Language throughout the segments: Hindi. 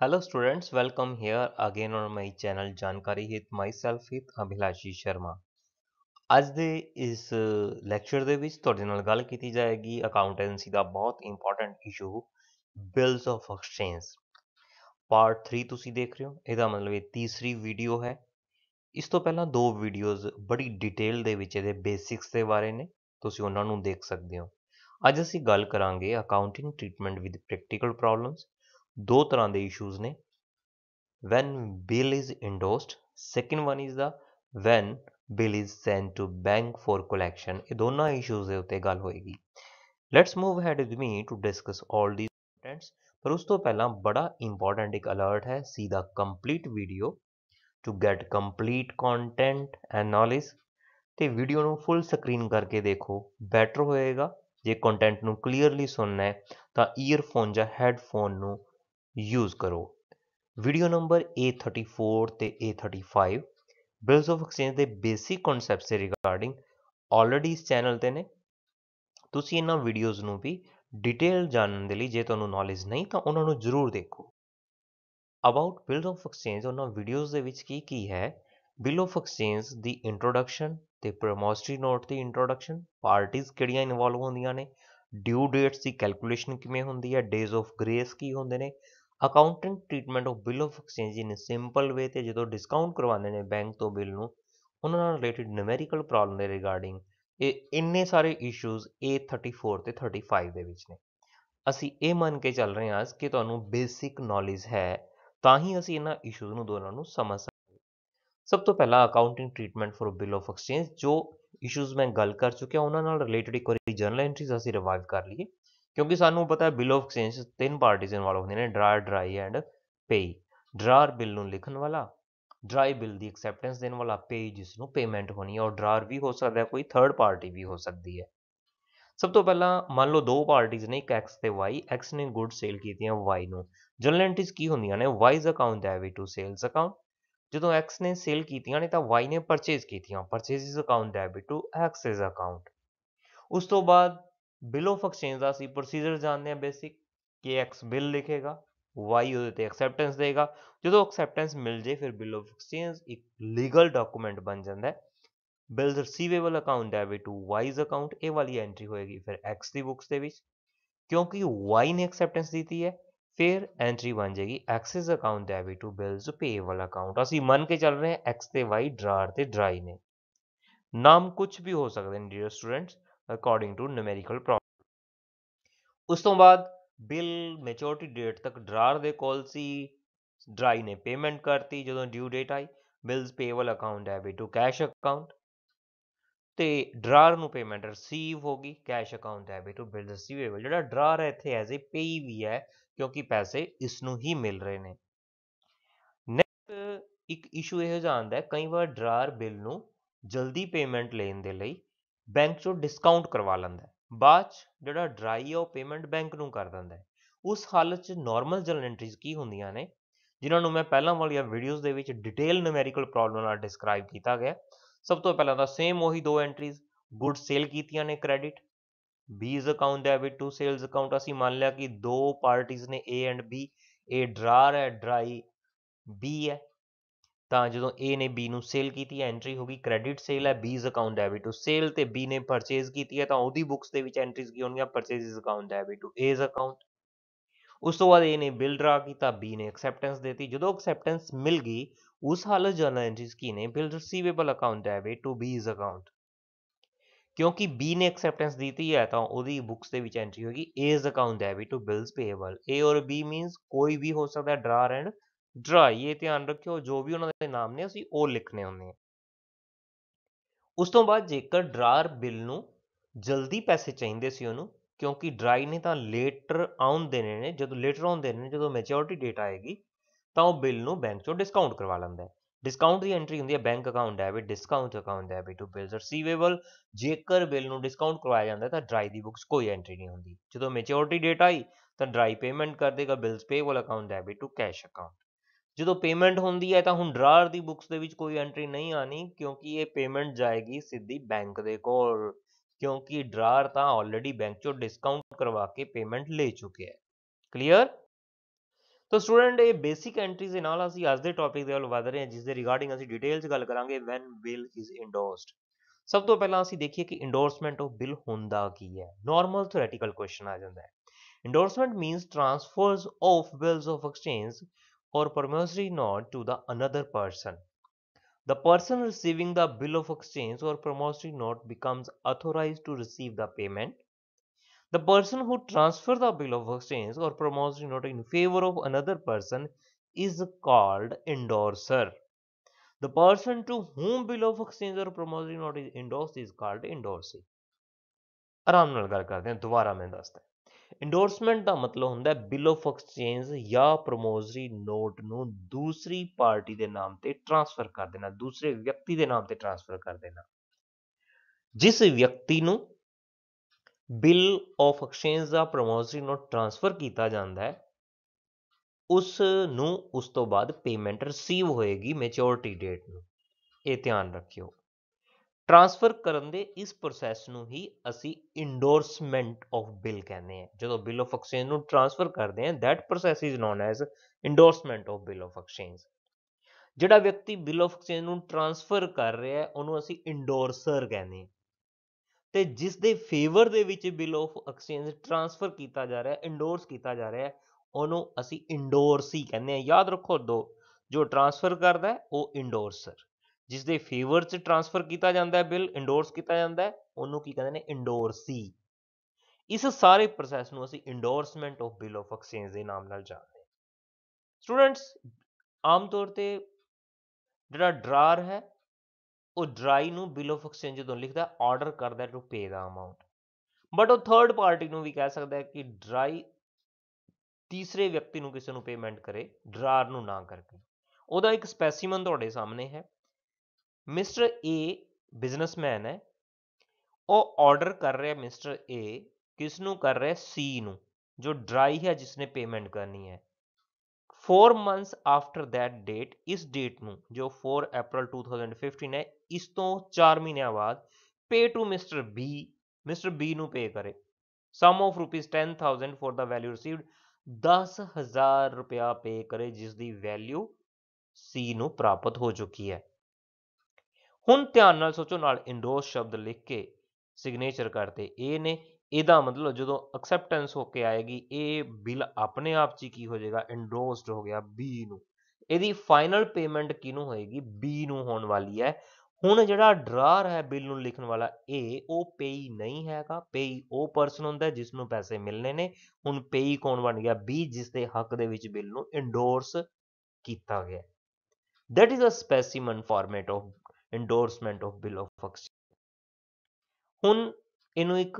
Hello students, welcome here again on my channel Jankari Hit, myself Hit Abhilashi Sharma। आज दे इस लैक्चर दे विच तुहाडे नाल गल कीती जाएगी अकाउंटेंसी दा बहुत important issue bills of exchange. Part 3 तुसी देख रहे हो, इहदा मतलब ये तीसरी वीडियो है। इस तो पहला दो वीडियोज़ बड़ी डिटेल दे विच इहदे बेसिक्स दे बारे ने, तुसी उहनां नूं देख सकदे हो। अज असीं गल करांगे accounting treatment with practical problems. दो तरह के इशूज़ ने, when bill is endorsed, second one is the when bill is send to bank for collection. ये दोनों इशूज़ के उत्ते गल होएगी। Let's move ahead with me to discuss all these contents. पर उस तो पहला बड़ा इंपॉर्टेंट एक अलर्ट है, see the complete video to get complete content and knowledge. तो वीडियो को फुल स्क्रीन करके देखो, बैटर होएगा। जे कॉन्टेंट को क्लीयरली सुनना है तो ईयरफोन या हैडफोन को यूज़ करो। वीडियो नंबर A34 ते A35 बिल्स ऑफ एक्सचेंज के बेसिक कॉन्सैप्ट से रिगार्डिंग ऑलरेडी इस चैनल ते ने। तुसी इन्हां वीडियोज़ नूं भी डिटेल जानने के लिए जे तुहानूं नॉलेज नहीं तो उन्हां नूं जरूर देखो। अबाउट बिल्स ऑफ एक्सचेंज उन्हां वीडियोज़ दे विच की है, बिल ऑफ एक्सचेंज दी इंट्रोडक्शन ते प्रोमोसरी नोट दी इंट्रोडक्शन, पार्टीज़ किहड़ियां इन्वॉल्व होंदियां ने, ड्यू डेट्स की कैलकुलेशन किवें होंदी है, डेज ऑफ ग्रेस की होंदे ने, accounting treatment of bill of exchange in simple way ते जो डिस्काउंट करवाने ने बैंक तो बिल नूं, उन्हां नाल रिलेटेड न्यूमेरिकल प्रॉब्लम दे रिगार्डिंग। ये इन्ने सारे इशूज़ A34 ते 35 दे विच ने। असीं ये मन के चल रहे हैं कि तुहानूं बेसिक नॉलेज है, तां ही असीं इन्हां इशूज़ नूं दोनां नूं समझ सकदे। सब तो पहला accounting treatment for bill of exchange, जो इशूज़ मैं गल कर चुकिया उन्हां नाल रिलेटेड एक वारी जर्नल एंट्रीज असीं रिवाइव कर लईए, क्योंकि सानू पता है बिल ऑफ एक्सचेंज तीन पार्टीज इन्वॉल्व होंगे ने, drawer, drawee and payee. Drawer bill नूं लिखण वाला, ड्राई बिल की एक्सेप्टेंस देने वाला, पेई जिसनों पेमेंट होनी है, और ड्रायर भी हो सकता है कोई थर्ड पार्टी भी हो सकती है। सब तो पहला मान लो दो पार्टीज ने, एक एक्स ते वाई। एक्स ने गुड सेल की वाई नूं, जनरल एंट्रीज की होंदियां ने, Y's account debit to sales account. जो एक्स ने सेल कीतियां ने तो वाई ने परचेज कीतियां, purchase account debit to X's account. उस तो बाद बिल ऑफ एक्सचेंज का असीं प्रोसीजर जानते हैं बेसिक, कि एक्स बिल लिखेगा, वाई उहदे ते एक्सेप्टेंस देगा, जो एक्सेप्टेंस मिल जाए फिर बिल ऑफ एक्सचेंज एक लीगल डॉकूमेंट बन जाता है। Bill receivable account debit to Y's account, ये वाली एंट्री होएगी फिर एक्स की बुक्स के विच, क्योंकि वाई ने एक्सेप्टेंस दी है। फिर एंट्री बन जाएगी X's account debit to bills payable account. असीं मन के चल रहे हैं एक्स ते वाई, ड्रायर ते ड्राई ने। नाम कुछ भी हो सकते हैं dear students, according to numerical problem. उस तो बाद बिल मैच्योरिटी डेट तक ड्रायर दे कोल सी, ड्राई ने पेमेंट करती जदों ड्यू डेट आई। Bills payable account debit to cash account, तो ड्रायर नूं पेमेंट रिसीव होगी, cash account debit to bill receivable. जिहड़ा ड्रायर है इत्थे एज ए पेई भी है, क्योंकि पैसे इसनूं ही मिल रहे ने। नैक्सट एक इशू यह जानदा है, कई बार ड्रायर बिल नूं जल्दी पेमेंट लेण दे लई बैंक चो डिस्काउंट करवा लैंदा, बाद जो ड्राई है वह पेमेंट बैंक नूं कर दिंदा। उस हालत च नॉर्मल जर्नल एंट्रीज की होंदियां ने, जिन्होंने मैं पहला वाली वीडियोज़ दे विच डिटेल न्यूमेरिकल प्रॉब्लम नाल डिस्क्राइब किया गया। सब तो पहला तो सेम वही दो एंट्रीज, गुड सेल कीतियां ने credit, B's account debit to sales account. असीं मान लिया कि दो पार्टीज ने A and B, A drawer है, ड्राई बी है। तो जो ए ने बी नूं सेल की एंट्री होगी क्रेडिट सेल है, B's account debit to sale. तो बी ने परचेज की है तो उसकी बुक्स के विच एंट्रीज की होंगी purchase account debit to A's account. उस तो बाद ए ने बिल ड्रा किया, बी ने एक्सेप्टेंस देती, जो एक्सेप्टेंस मिल गई उस हालत जर्नल एंट्रीज की ने bill receivable account debit to B's account, क्योंकि बी ने एक्सेप्टेंस दी है तो उसकी बुक्स के विच एंट्री होगी A's account debit to bills payable. A और बी मीनस कोई भी हो सकता है, ड्रायर एंड ड्राई। ये ध्यान रखियो, जो भी उन्होंने नाम ने असीं वो लिखने होंगे। उस तो बाद जेकर ड्रायर बिल नूं जल्दी पैसे चाहिए सी उहनूं, क्योंकि ड्राई ने तो लेटर आउन देने ने, जो लेटर आउन देने ने जो मैच्योरिटी डेट आएगी तो वह बिल नूं बैंक चो डिस्काउंट करवा लैंदा है। डिस्काउंट की एंट्री होंदी है bank account debit discount account debit to bills receivable. जेकर बिल नूं डिस्काउंट करवाया जाता है तो ड्राई की बुक्स कोई एंट्री नहीं होंदी। जो मैच्योरिटी डेट आई तो ड्राई पेमेंट कर देगा bills payable account debit to cash account. जो पेमेंट होंदी है तो हुण ड्रायर की बुक्स के विच कोई एंट्री नहीं आनी, क्योंकि ये पेमेंट जाएगी सीधी बैंक दे कोल, क्योंकि ड्रायर तो ऑलरेडी बैंक चो डिस्काउंट करवा के पेमेंट ले चुके है। क्लीयर। तो स्टूडेंट ये बेसिक एंट्रीज दे नाल ਅਸੀਂ ਅੱਜ ਦੇ ਟੌਪਿਕ ਦੇ ਵੱਲ ਵਧ ਰਹੇ ਹਾਂ ਜਿਸ ਦੇ ਰਿਗਾਰਡਿੰਗ ਅਸੀਂ ਡਿਟੇਲ ਚ ਗੱਲ ਕਰਾਂਗੇ ਵੈਨ ਬਿਲ ਇਜ਼ ਇੰਡੋਰਸਡ। ਸਭ ਤੋਂ ਪਹਿਲਾਂ ਅਸੀਂ ਦੇਖੀਏ ਕਿ ਇੰਡੋਰਸਮੈਂਟ ਆਫ ਬਿਲ ਹੁੰਦਾ ਕੀ ਹੈ। ਨਾਰਮਲ ਥਿਓਰੀਟੀਕਲ ਕੁਐਸਚਨ ਆ ਜਾਂਦਾ ਹੈ। Endorsement means transfers of bills of exchange ਔਰ promissory note to the another person. The person receiving the bill of exchange or promissory note becomes authorized to receive the payment. The person who transfers the bill of exchange or promissory note in favor of another person is called endorser. The person to whom bill of exchange or promissory note is endorsed is called endorsee. आराम नाल गल करते हैं, दोबारा मैं दसदा इंडोर्समेंट का मतलब होंगे बिल ऑफ एक्सचेंज या प्रोमोसरी नोट को दूसरी पार्टी के नाम से ट्रांसफर कर देना, दूसरे व्यक्ति के नाम से ट्रांसफर कर देना। जिस व्यक्ति को बिल ऑफ एक्सचेंज का प्रोमोसरी नोट ट्रांसफर किया जाता है उसनूं उस तो बाद पेमेंट रिसीव होएगी मैच्योरिटी डेट नूं। ये ध्यान रखियो। ट्रांसफर करने दे इस प्रोसैस नूं ही असी इंडोर्समेंट ऑफ बिल कहते हैं। जो बिल ऑफ एक्सचेंज नूं ट्रांसफर करते हैं that process is known as endorsement of bill of exchange. जिहड़ा व्यक्ति बिल ऑफ एक्सचेंज नूं ट्रांसफर कर रहा है उहनूं असी इंडोर्सर कहते हैं। तो जिस दे फेवर दे विच बिल ऑफ एक्सचेंज ट्रांसफर किया जा रहा है, इंडोर्स किया जा रहा है, उहनूं असी इंडोर्सी कहते हैं। याद रखो दो जो ट्रांसफर करता है वह इंडोर्सर, जिस दे फेवर च ट्रांसफर किया जाता है बिल इंडोर्स किया जाता है उन्होंने की कहते हैं इंडोर्सी। इस सारे प्रोसैस नूं असीं endorsement of bill of exchange के नाम नाल जानते हैं। स्टूडेंट्स आम तौर पर जिहड़ा ड्रार है वह ड्राई नूं बिल ऑफ एक्सचेंज जदों लिखदा ऑर्डर करता है to pay the amount, but वह थर्ड पार्टी नूं भी कह सकता है कि ड्राई तीसरे व्यक्ति नूं किसी नूं पेमेंट करे ड्रार नूं ना करके। उहदा एक स्पैसीमन तुहाडे सामने है। मिस्टर ए बिजनेसमैन है, वह ऑर्डर कर रहा है मिस्टर ए किसनू कर रहा है सी नू जो ड्राई है जिसने पेमेंट करनी है। 4 months आफ्टर दैट डेट इस डेट नू जो 4 April 2015 है इस तो 4 महीनों बाद पे टू मिस्टर बी नू पे करे sum of rupees 10,000 for the value received. 10,000 रुपया पे करे जिस दी वैल्यू सी नू प्राप्त हो चुकी है। हुण ध्यान नाल सोचो, नाल इंडोर्स शब्द लिख के सिग्नेचर करते ए ने, एदा मतलब जो एक्सेप्टेंस होके आएगी ए बिल अपने आप च की हो जाएगा इंडोर्सड हो गया बी नू। एदी फाइनल पेमेंट किनू होएगी बी नू होण वाली है। हुण जिहड़ा ड्रार है बिल नू लिखण वाला ए ओ पेई नहीं हैगा, पेई ओ परसन हुंदा जिसनू पैसे मिलने ने। हुण पेई कौन बन गया बी जिसके हक दे विच बिल नू इंडोर्स कीता गया। That is a specimen format of endorsement of bill of exchange. हुण इनू एक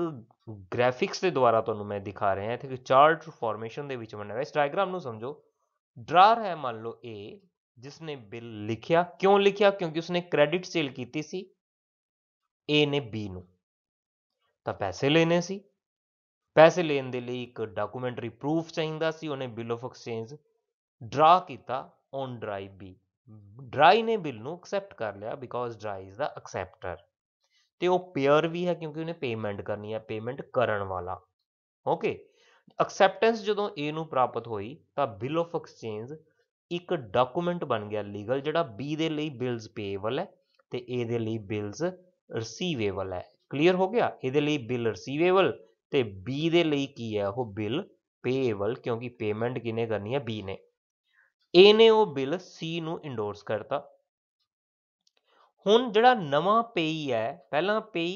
ग्राफिक्स के द्वारा तुहानू मैं दिखा रहा है कि चार्ट फॉर्मेशन दे विच बनया है। इस डायग्राम नू समझो, ड्रार है मान लो ए जिसने बिल लिखया, क्यों लिखया क्योंकि उसने क्रेडिट सेल कीती सी ए ने बी नू, तां पैसे लेने सी, पैसे लेने दे लई एक डॉक्यूमेंटरी प्रूफ चाहीदा सी, उहने बिल ऑफ एक्सचेंज ड्रा कीता ऑन ड्राई बी। ड्राई ने बिल नू एक्सेप्ट कर लिया because drawee is the acceptor, तो वो पेयर भी है क्योंकि उन्हें पेमेंट करनी है, पेमेंट करन वाला। ओके, एक्सेप्टेंस जदों ए नू प्राप्त हुई तो बिल ऑफ एक्सचेंज एक डॉक्यूमेंट बन गया लीगल जिहड़ा बी दे लई बिल्स पेएबल है तो ए दे लई बिल्स रिसीवेबल है। क्लीयर हो गया, ए दे लई बिल रिसीवेबल तो बी दे लई की है वो बिल पेएबल क्योंकि पेमेंट किने करनी है बी ने। ए ने वो बिल सी नू इंडोर्स करता। हुण जिहड़ा नवा पेई है, पहला पेई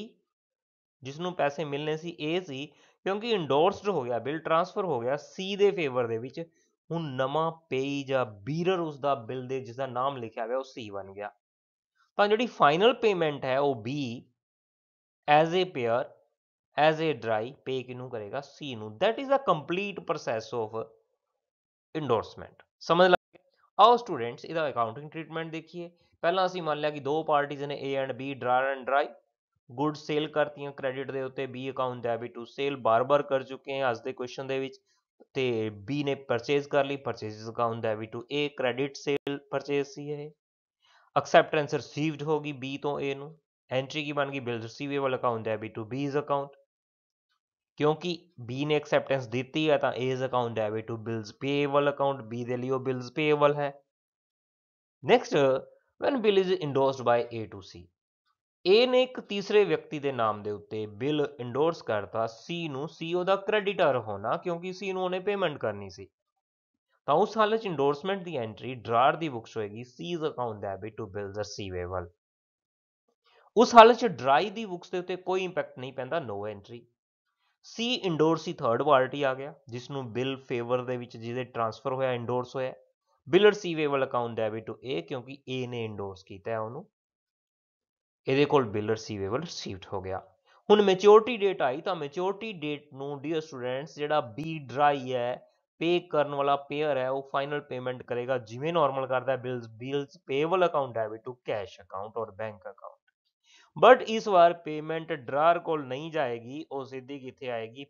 जिसनू पैसे मिलने सी ए सी क्योंकि इंडोर्सड हो गया बिल ट्रांसफर हो गया सी दे फेवर दे विच। हुण नवा पेई जां बीरर उसका बिल दे जिसका नाम लिखा हुआ सी बन गया, तो जिहड़ी फाइनल पेमेंट है वह बी एज ए पेयर एज ए ड्राई पे किनू करेगा सी नू। That is a complete process of endorsement. समझ लग गया। आओ स्टूडेंट्स इहदा अकाउंटिंग ट्रीटमेंट देखिए। पहला असीं मान लिया कि दो पार्टीज ने A and B drawer and drawee good sale करती क्रेडिट के उत्ते B account debit to sale बार बार कर चुके हैं अज के क्वेश्चन के विच। तो बी ने परचेज कर ली, purchase account debit to A credit sale purchase सी है। एक्सेप्टेंस रिसीव्ड होगी बी तो ए नू, एंट्री की बन गई bill receivable account debit to B's account क्योंकि बी ने एक्सेप्टेंस दी है तो A's account debit to bills payable account B दे लिए बिल्स पेएबल है। Next when bill is endorsed by A to C, A ने एक तीसरे व्यक्ति के नाम के उत्ते बिल इंडोर्स करता सी नू, सी ओदा क्रेडिटर होना क्योंकि सी नू उन्हें पेमेंट करनी सी, तो उस हालत इंडोर्समेंट की एंट्री ड्रार की बुक्स होएगी C's account debit to bills receivable. उस हालत ड्राई की बुक्स के उत्ते कोई इंपैक्ट नहीं पैंदा, नो एंट्री। सी इंडोर्स ही थर्ड पार्टी आ गया जिसनू बिल फेवर दे विच जिहदे ट्रांसफर होया इंडोर्स होया, bill receivable account debit to A क्योंकि ए ने इंडोर्स किया है उन्होंने, ਇਹਦੇ ਕੋਲ ਬਿਲ ਰਿਸੀਵੇਬਲ ਰਿਸੀਵਡ ਹੋ ਗਿਆ। ਹੁਣ ਮੈਚਿਓਰਿਟੀ ਡੇਟ ਆਈ ਤਾਂ ਮੈਚਿਓਰਿਟੀ ਡੇਟ ਨੂੰ ਡੀਅਰ ਸਟੂਡੈਂਟਸ ਜਿਹੜਾ ਬੀ ਡਰਾਈ ਹੈ ਪੇ ਕਰਨ ਵਾਲਾ ਪੇਅਰ ਹੈ ਉਹ ਫਾਈਨਲ ਪੇਮੈਂਟ ਕਰੇਗਾ ਜਿਵੇਂ ਨਾਰਮਲ ਕਰਦਾ bills payable account debit to cash account ਔਰ ਬੈਂਕ ਅਕਾਊਂਟ। ਬਟ ਇਸ ਵਾਰ ਪੇਮੈਂਟ ਡਰਾਰ ਕੋਲ ਨਹੀਂ ਜਾਏਗੀ, ਉਹ ਸਿੱਧੀ ਕਿੱਥੇ ਆਏਗੀ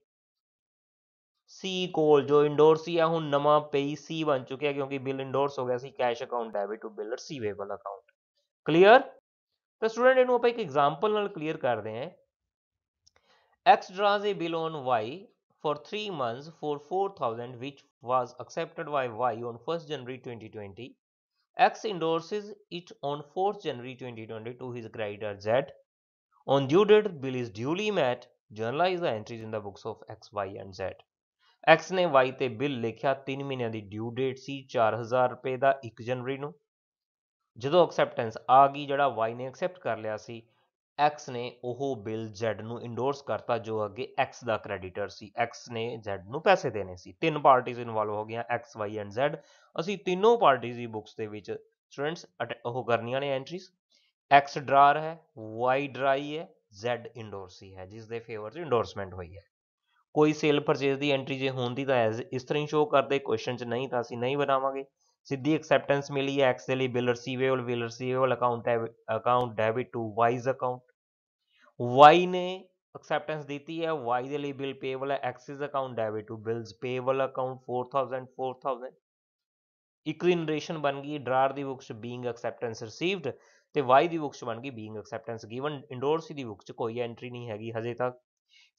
ਸੀ ਕੋਲ ਜੋ ਇੰਡੋਰਸ ਹੀ ਹੈ। ਹੁਣ ਨਵਾਂ ਪੇਈ ਸੀ ਬਣ ਚੁੱਕਿਆ ਕਿਉਂਕਿ ਬਿਲ ਇੰਡੋਰਸ ਹੋ ਗਿਆ ਸੀ cash account debit to bill receivable account. Clear. तो स्टूडेंट इन्हों आप एक एग्जाम्पल नाल क्लीयर कर रहे हैं। X draws a bill on Y for 3 months for 4,000 which was accepted by Y on 1 January 2020। X endorses it on 4 January 2020 to his creditor Z. On due date bill is duly met, journalise the entries in the books of X Y and Z. X ने वाई ते बिल लिखा 3 महीने की ड्यू डेट सी 4,000 रुपये का 1 जनवरी को। जो एक्सेप्टेंस आ गई जड़ा वाई ने एक्सैप्ट कर लिया सी, एक्स ने वो बिल जेड नू इंडोर्स करता जो अगे एक्स का क्रेडिटर सी। एक्स ने जेड नू पैसे देने सी। 3 पार्टीज इनवॉल्व हो गई एक्स वाई एंड जेड। असी तीनों पार्टीज की बुक्स के विच स्टूडेंट्स वो करनिया ने एंट्रीज। एक्स ड्रार है, वाई ड्राई है, जेड इंडोर्सी है जिसके फेवर इंडोर्समेंट हुई है। कोई सेल परचेज की एंट्री जो होंगी तो एज इस तरह ही शो करते, क्वेश्चन च नहीं तो असी नहीं बनावांगे। सीधी एक्सेप्टेंस मिली है एक्स के लिए bill receivable account debit to Y's account. Y ने एक्सेप्टेंस दी है वाई के लिए बिल पेएबल है X's account debit to bills payable account 4,000 इक्विनरेशन बन गई ड्रार दी बुक्स बीइंग एक्सेप्टेंस रिसीव्ड ते वाई दी बुक्स बन गई बीइंग एक्सेप्टेंस गिवन। इंडोर्स दी बुक्स कोई एंट्री नहीं हैगी हजे तक।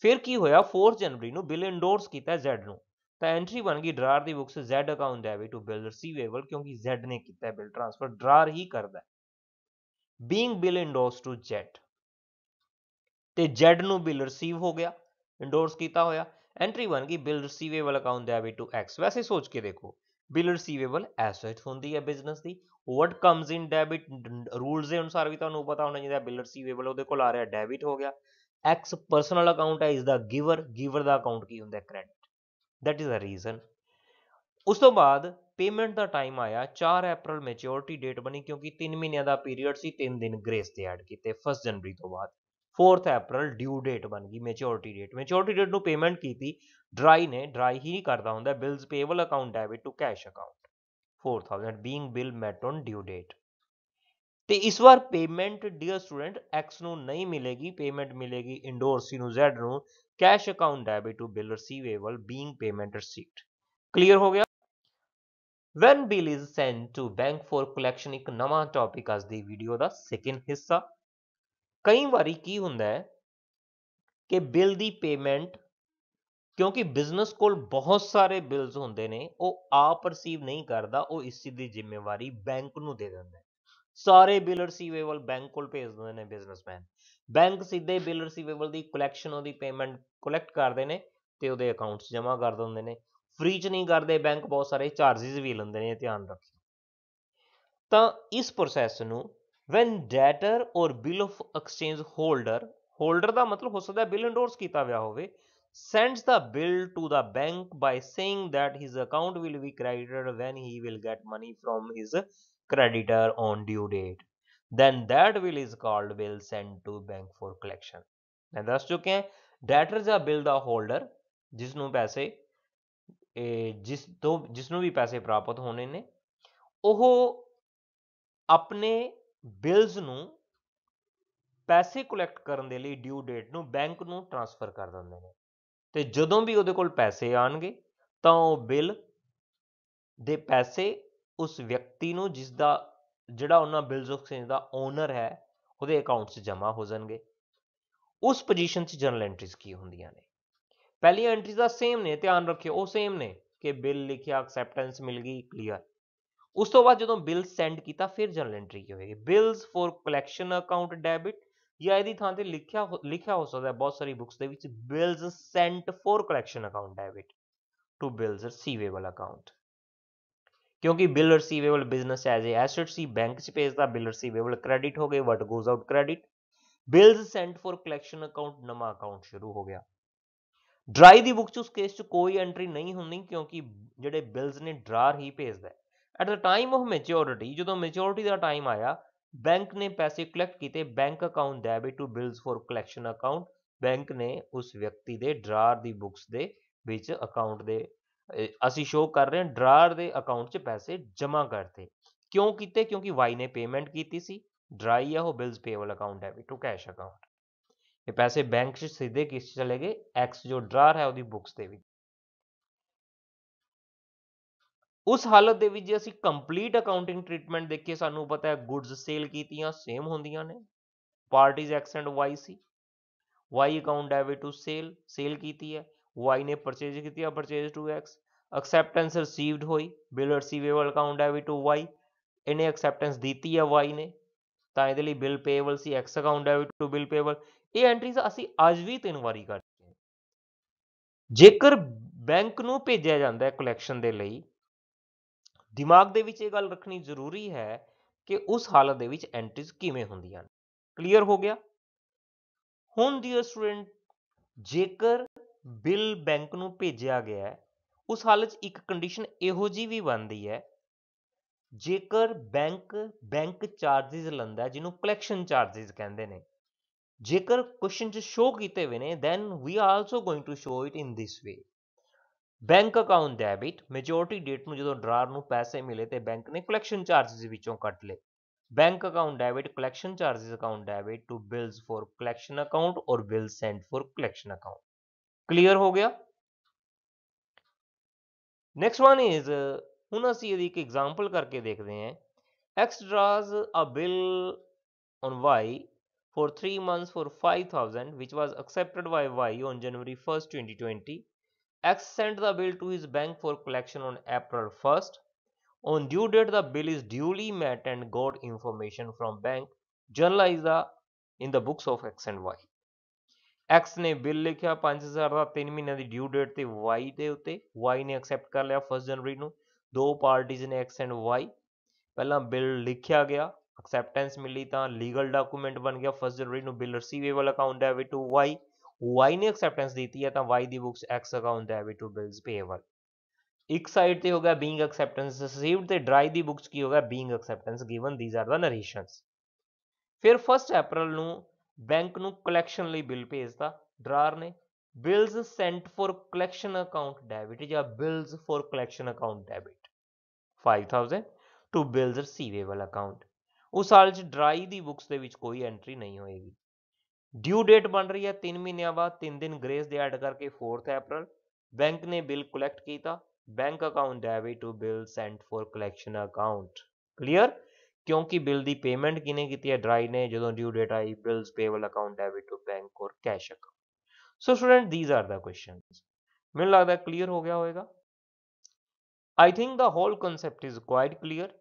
फिर की होया 4 जनवरी नू बिल इंडोर्स किया जेड नू, तो एंट्री बन गई ड्रार दी books Z account debit to bill receivable क्योंकि जेड ने किया बिल ट्रांसफर, ड्रार ही करता है। Being bill endorse to Z ते जेड नू बिल रिसीव हो गया इंडोर्स किया होया, एंट्री बन गई bill receivable account debit to X. वैसे सोच के देखो बिल रिसीवेबल एसेट होंदी है बिजनेस दी, what comes in debit rules के अनुसार भी तुहानू पता होना चाहिए बिल रिसीवेबल उहदे कोल आ रहा डेबिट हो गया। एक्स परसनल अकाउंट है इसका गिवर, गिवर का अकाउंट की होंदा credit, that is the reason. उस तो बाद पेमेंट का टाइम आया 4 अप्रैल मैच्योरिटी डेट बनी क्योंकि 3 महीने का पीरियड सी, 3 दिन ग्रेस से ऐड किए 1 जनवरी तो बाद। 4 अप्रैल ड्यू डेट बन गई मैच्योरिटी डेट। मैच्योरिटी डेट को पेमेंट की ड्राई ने, ड्राई ही करता होंगे bills payable account debit to cash account 4,000 being bill met on due date. तो इस बार पेमेंट डियर स्टूडेंट एक्स नू नहीं मिलेगी, पेमेंट मिलेगी इंडोर्सी नू जेड नू cash account debit to bill receivable being payment received. Clear हो गया। When bill is sent to bank for collection एक नवा टॉपिक आज दी वीडियो दा सेकंड हिस्सा। कई बारी की हुंदा है कि बिल दी पेमेंट क्योंकि बिजनेस कोल बहुत सारे बिल्स होंदे ने वो आप रिसीव नहीं करदा, वो इस चीज़ दी जिम्मेवारी बैंक नू दे दिंदा है। सारे बिल रिसीवेबल बैंक कोल भेज देंदे ने बिजनेसमैन, बैंक सीधे बिल रिसीवेबल दी कलैक्शन दी पेमेंट कलैक्ट करते हैं तो उहदे अकाउंट जमा कर देंदे ने, फ्री च नहीं करते, बैंक बहुत सारे चार्जिज भी लैंदे ने, ध्यान रखियो। तो इस प्रोसैस नूं वैन डेटर और bill of exchange holder, holder का मतलब हो सकता है बिल इंडोर्स किया हुआ होवे, sends the bill to the bank by saying that his account will be credited when he will get money from his creditor on due date, then that bill is called bill sent to bank for collection। मैं दस चुके हैं डेटर या बिल दा होल्डर जिसनों पैसे जिसनों भी पैसे प्राप्त होने ने ओह अपने बिल्स नू पैसे कलैक्ट करने के लिए ड्यू डेट नू बैंक नू ट्रांसफर कर देंगे ने, तो जदों भी उहदे कोल पैसे आएंगे तो बिल दे पैसे उस व्यक्ति नू जिसका जिहड़ा उन्हां बिल्स ऑफ एक्सचेंज का ओनर है उहदे अकाउंट च जमा हो जाएंगे। उस पोजीशन च जनरल एंट्रीज की होंदियां ने। पहली एंट्रीज सेम ने, ध्यान रखियो वो सेम ने कि बिल लिखिया, एक्सेप्टेंस मिल गई, क्लीयर। उस तो बाद जो बिल सेंड किया फिर जनरल एंट्री की होगी, bills for collection account debit, या यदि थां ते लिखा हो सकता है बहुत सारी बुक्स दे विच bills sent for collection account debit to bills receivable account, क्योंकि bill receivable business as a asset सी, बैंक से भेजता, बिल रिसीवेबल क्रेडिट हो गए, what goes out credit, bills sent for collection account नवा अकाउंट शुरू हो गया। ड्राई दी बुक च उस केस च कोई एंट्री नहीं होनी क्योंकि जेडे बिल्स ने ड्रार ही भेजदा है। At the time of maturity, जो मैच्योरिटी का टाइम आया, बैंक ने पैसे कलैक्ट किए, bank account debit to bills for collection account, bank ने उस व्यक्ति के ड्रार दी बुक्स दे विच अकाउंट दे असी शो कर रहे हैं, ड्रार दे अकाउंट च पैसे जमा करते, क्यों किते? क्योंकि वाई ने पेमेंट की सी, ड्राई है वो bills payable account debit to cash account, ये पैसे बैंक से सीधे किस चले गए, एक्स जो ड्रार है उसकी बुक्स दे। उस हालत दे विच जे असीं कंप्लीट अकाउंटिंग ट्रीटमेंट देखिए, सानू पता है गुड्स सेल कीतियां सेम होंदियां ने, पार्टीज एक्स एंड वाई सी, Y account debit to sale, sale कीती है, वाई ने परचेज कीती है, purchase to X, acceptance received होई, bill receivable account debit to Y, इन्हें एक्सेप्टेंस दीती है वाई ने, तां इहदे लई बिल पेएबल सी, X account debit to bill payable. ये एंट्रीज असीं अज भी तीन वारी करते हैं। जेकर बैंक नूं भेजिया जांदा है कलैक्शन दे लई, दिमाग दे विच ये गल रखनी जरूरी है कि उस हालत दे विच एंट्रीज किवें हुंदियां। क्लीयर हो गया। हुण डियर स्टूडेंट, जेकर बिल बैंक नूं भेजिया गया है, उस हालत च एक कंडीशन इहो जी भी बनदी है, जेकर बैंक चार्जिज लंदा है, जिन्हों कलैक्शन चार्जिज कहंदे ने, जेकर क्वेश्चन च शो कीते हुए ने, then we are also going to show it in this way. Bank account debit majority date में जो ड्रार में पैसे मिले तो बैंक ने कलैक्शन चार्जिज विचों कट ले, bank account debit collection charges account debit to bills for collection account और bills sent for collection account. Clear हो गया। नेक्स्ट वन इज, हुण असीं एक एग्जाम्पल करके देखते हैं। X draws a bill on Y for 3 months for 5,000 which was accepted by Y on January 1st 2020। X sent the bill to his bank for collection on April 1st. On due date, the bill is duly met and got information from bank. Journal is in the books of X and Y. X ने बिल लिखा 5000 का 3 महीने की ड्यू डेट ते Y दे उत्ते, Y ने एक्सेप्ट कर लिया 1 जनवरी नूं। दो पार्टीज ने X एंड Y, पहला बिल लिखा गया, एक्सेप्टेंस मिली तां लीगल डॉक्यूमेंट बन गया 1 जनवरी नूं, bill receivable account debit to Y, Y ने एक्सेप्टेंस दी है तो वाई दी books X account debit to bills payable. एक साइड से हो गया बीइंग एक्सेप्टेंस रिसीव्ड ते ड्राई दी बुक्स की हो गया being acceptance given, these are the narrations. फिर 1 अप्रैल नू बैंक नू कलैक्शन लई बिल भेजता ड्रार ने, bills sent for collection account debit या bills for collection account debit 5000 to bills receivable account. उस हाल च ड्राई दी बुक्स दे विच कोई एंट्री नहीं होएगी। ड्यू डेट बन रही है 3 महीनों बाद, 3 दिन ग्रेस दे ऐड करके 4 अप्रैल। बैंक ने बिल कलैक्ट किया, bank account debit to bill sent for collection account. Clear, क्योंकि बिल की पेमेंट किने की है, ड्राई ने, जो ड्यू डेट आई bills payable account debit to bank और cash account. So student, these are the questions. मुझे लगता है क्लीयर हो गया होगा। I think the whole concept is quite clear.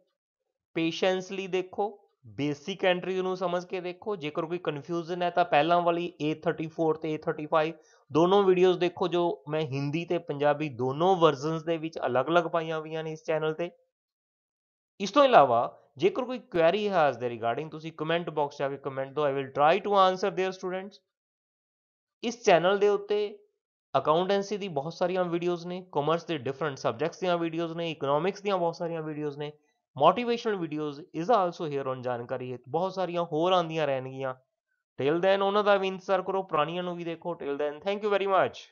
Patiently देखो, बेसिक एंट्रीज नूं समझ के देखो। जेकर कोई कन्फ्यूजन है तो पहला वाली A34 ते A35 दोनों वीडियोस देखो, जो मैं हिंदी ते पंजाबी दोनों वर्जनस दे विच अलग-अलग पाईयां हुईयां ने इस चैनल ते। इस तो इलावा जेकर कोई क्वेरी है इस दे रिगार्डिंग, तुसी कमेंट बॉक्स जाके कमेंट दो, I will try to answer dear students. इस चैनल दे उत्ते अकाउंटेंसी दी बहुत सारियां वीडियोस ने, कॉमर्स के डिफरेंट सबजैक्ट्स दी वीडियोस ने, इकोनॉमिक्स दी बहुत सारियां वीडियोस ने, motivational videos is also here on जानकारी हिट, बहुत सारियां होर आंदियां रहनगियां। टिल दैन उन्हां दा भी इंतजार करो, पुरानियां नूं भी देखो। Till then, thank you very much.